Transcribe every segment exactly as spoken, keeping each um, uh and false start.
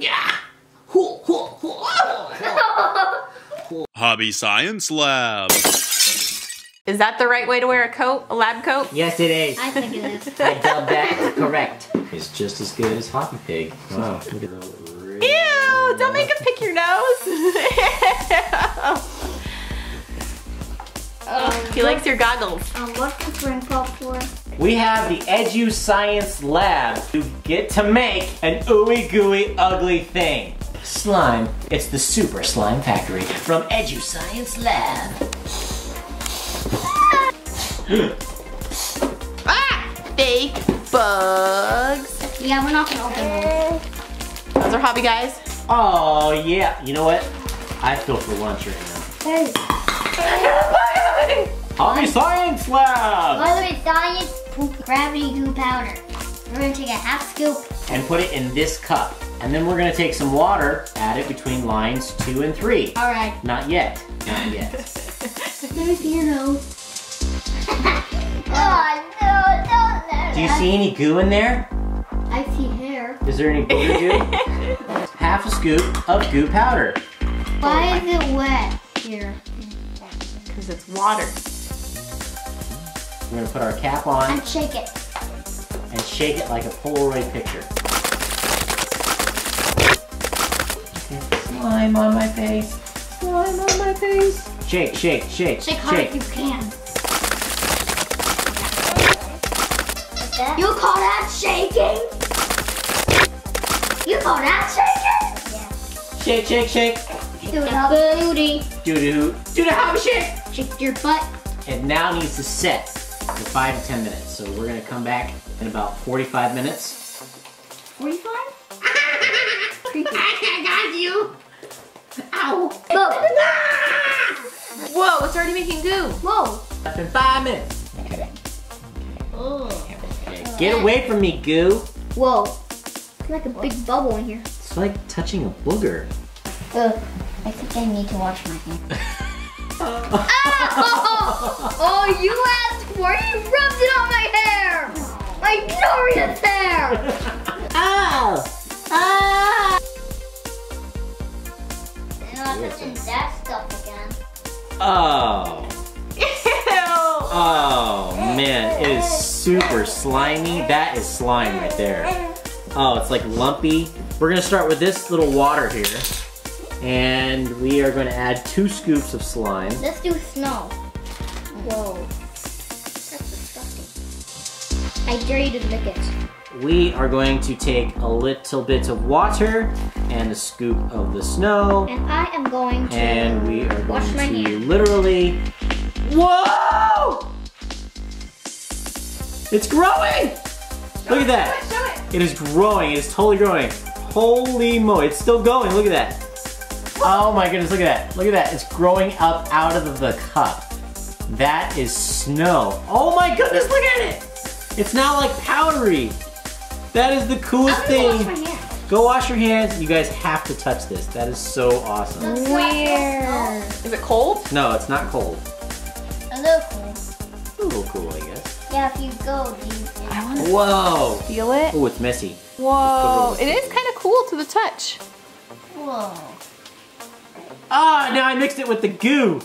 Yeah. Hobby Science Lab. Is that the right way to wear a coat? A lab coat? Yes, it is. I think it is. I doubt that. Correct. It's just as good as Hobby Pig. Wow. Look at that. Ew! Don't make him pick your nose. Um, he likes your goggles. Um, what's the spring pop for? We have the Edu Science Lab. You get to make an ooey gooey ugly thing. Slime. It's the Super Slime Factory from Edu Science Lab. Ah! Fake bugs. Yeah, we're not gonna open them. Those are hobby guys. Oh yeah. You know what? I feel for lunch right now. Hey. Hobby Science Lab! Polaroid science poop gravity goo powder. We're gonna take a half scoop. And put it in this cup. And then we're gonna take some water, add it between lines two and three. Alright. Not yet. Not yet. There's your nose. Oh no, don't. Do you see any goo in there? I see hair. Is there any blue goo? Half a scoop of goo powder. Why is it wet here? Because it's water. We're gonna put our cap on. And shake it. And shake it like a Polaroid picture. Slime on my face. Slime on my face. Shake, shake, shake, shake. Shake hard if you can. You call that shaking? You call that shaking? Yeah. Shake, shake, shake. Do the booty. Do the do the hobby shake. Shake your butt. It now needs to set for five to ten minutes. So we're gonna come back in about forty-five minutes. forty-five? I got you! Ow! Whoa! Whoa, it's already making goo! Whoa! That's in five minutes. Okay. Okay. Okay. Get away from me, goo! Whoa. It's like a big bubble in here. It's like touching a booger. Ugh. I think I need to wash my hands. Oh. Oh! Oh, you asked for it! You rubbed it on my hair! My glorious hair! Ow! Ah! They're not touching that stuff again. Oh. Ew! Oh, man. It is super slimy. That is slime right there. Oh, it's like lumpy. We're gonna start with this little water here. And we are going to add two scoops of slime. Let's do snow. Whoa. That's disgusting. I dare you to lick it. We are going to take a little bit of water and a scoop of the snow. And I am going to And we are going to hand. literally... Whoa! It's growing! Show Look it, at that. Show it, show it. It is growing. It is totally growing. Holy moly. It's still going. Look at that. Oh my goodness, look at that. Look at that. It's growing up out of the cup. That is snow. Oh my goodness, look at it. It's now like powdery. That is the coolest thing. Go wash, go wash your hands. You guys have to touch this. That is so awesome. Weird. Is it cold? No, it's not cold. A little cold. A little cool, I guess. Yeah, if you go deep. I want to Whoa. feel it. Oh, it's messy. Whoa. It is kind of cool to the touch. Whoa. Ah, oh, now I mixed it with the goo.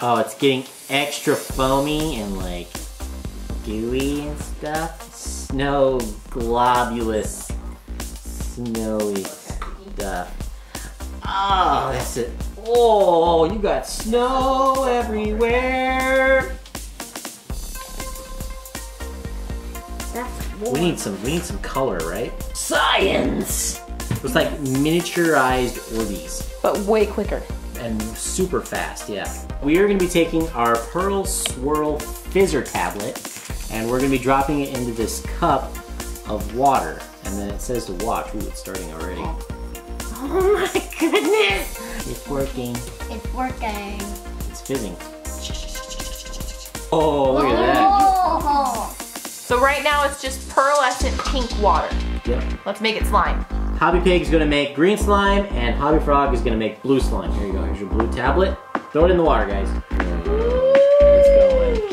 Oh, it's getting extra foamy and like gooey and stuff. Snow globulous, snowy stuff. Oh, that's it. Oh, you got snow everywhere. We need some. We need some color, right? Science. It's like miniaturized Orbeez. But way quicker. And super fast, yeah. We are gonna be taking our Pearl Swirl Fizzer tablet and we're gonna be dropping it into this cup of water. And then it says to watch. Ooh, it's starting already. Oh my goodness! It's working. It's working. It's fizzing. Oh, look Whoa. at that. So right now it's just pearlescent pink water. Yep. Let's make it slime. Hobby Pig is gonna make green slime, and Hobby Frog is gonna make blue slime. Here you go, here's your blue tablet. Throw it in the water, guys. It's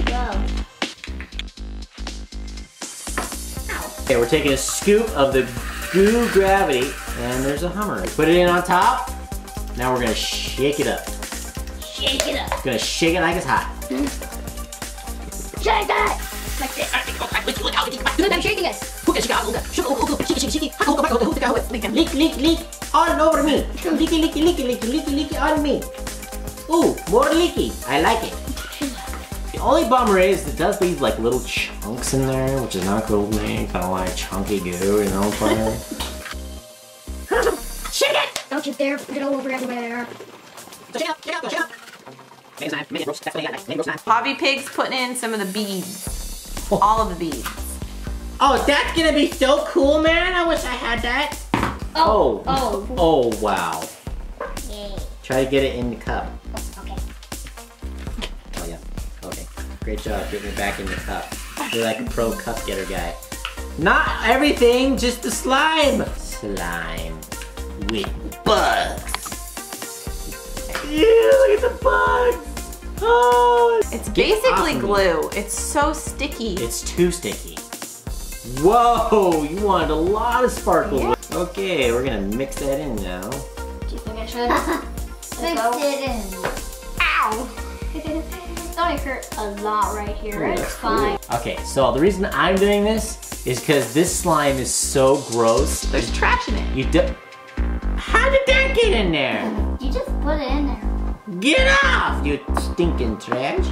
going. Okay, we're taking a scoop of the goo gravity And there's a Hummer. Put it in on top. Now we're gonna shake it up. Shake it up. Gonna shake it like it's hot. Shake it! I'm shaking it. Lick, lick, lick all over me. Licky, licky, licky, licky, licky, licky on me. Ooh, more licky. I like it. The only bummer is it does leave like little chunks in there, which is not cool to me. Kind of like chunky goo, you know, fire. Shake it! Don't you dare put it all over everywhere. So shake it up, shake it up, shake it up. Make a slime, make it gross. That's what you got, make it gross slime. Hobby Pig's putting in some of the beads. Oh. All of the beads. Oh, that's gonna be so cool, man. I wish I had that. Oh, oh, oh, oh wow. Yay. Try to get it in the cup. Okay. Oh, yeah. Okay. Great job getting it back in the cup. You're like a pro cup getter guy. Not everything, just the slime. Slime with bugs. Ew, look at the bugs. Oh, it's, it's basically glue. Me. It's so sticky. It's too sticky. Whoa, you wanted a lot of sparkles. Yeah. Okay, we're gonna mix that in now. Do you think I should? Mix go? it in. Ow! It's only hurt a lot right here. Ooh, it's fine. Cool. Okay, so the reason I'm doing this is because this slime is so gross. There's you, trash in it. You do How did that get in there? You just put it in there. Get off, you stinking trash!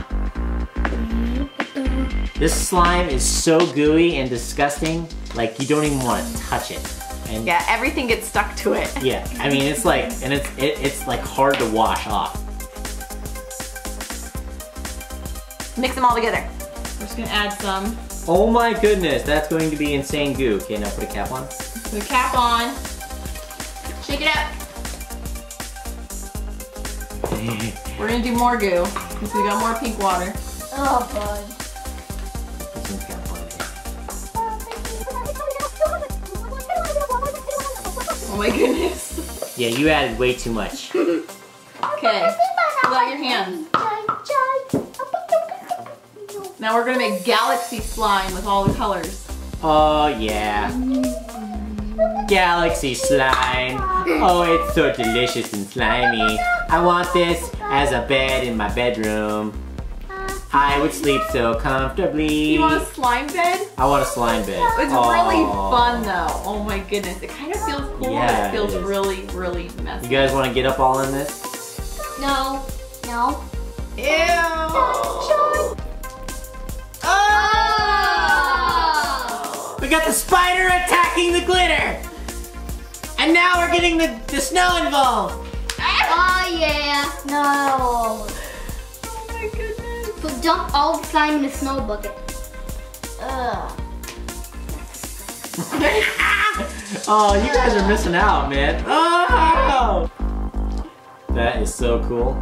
This slime is so gooey and disgusting, like you don't even want to touch it. And yeah, everything gets stuck to it. Yeah, I mean it's like, and it's it, it's like hard to wash off. Mix them all together. We're just gonna add some. Oh my goodness, that's going to be insane goo. Okay, now put a cap on. Put a cap on. Shake it up. We're gonna do more goo because we got more pink water. Oh god. Oh my goodness. Yeah, you added way too much. Okay. Without your hands. Now we're gonna make galaxy slime with all the colors. Oh yeah. Galaxy slime. Oh, it's so delicious and slimy. I want this as a bed in my bedroom. I would sleep so comfortably. You want a slime bed? I want a slime bed. It's Aww. really fun though. Oh my goodness. It kind of feels cool. Yeah, it feels it really, really messy. You guys want to get up all in this? No. No. Ew. Oh. Oh. We got the spider attacking the glitter. And now we're getting the, the snow involved. Oh yeah. No. But dump all the slime in the snow bucket. Ugh. Oh, you guys are missing out, man. Oh! That is so cool.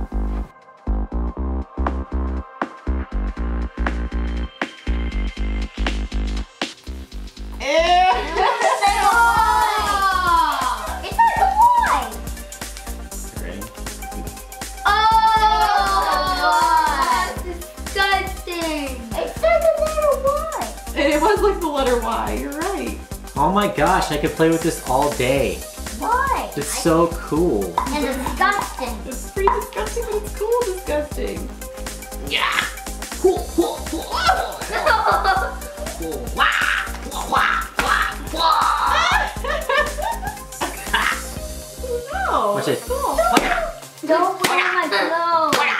Why? You're right. Oh my gosh, I could play with this all day. Why? It's so cool. And disgusting. It's pretty disgusting, but it's cool disgusting. Yeah! Cool, cool, cool. No. Watch it. Cool. Don't put on my clothes.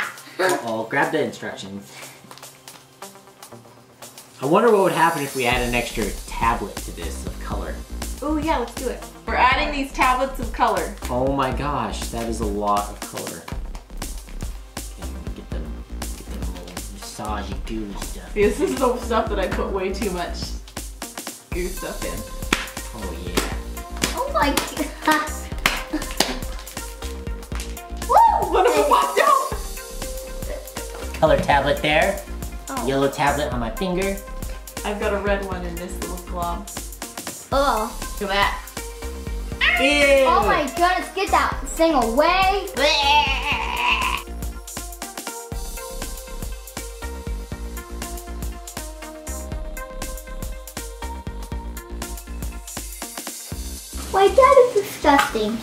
Uh-oh, grab the instructions. I wonder what would happen if we add an extra tablet to this of color. Oh yeah, let's do it. We're adding these tablets of color. Oh my gosh, that is a lot of color. Okay, get the, get the little massagey goo stuff. This is the stuff that I put way too much goo stuff in. Oh yeah. Oh my gosh. Woo! One of them popped out! Color tablet there. Oh. Yellow tablet on my finger. I've got a red one in this little glob. Oh. Look at that. Ew. Oh my goodness, get that thing away. Wait, that is the stuff. disgusting.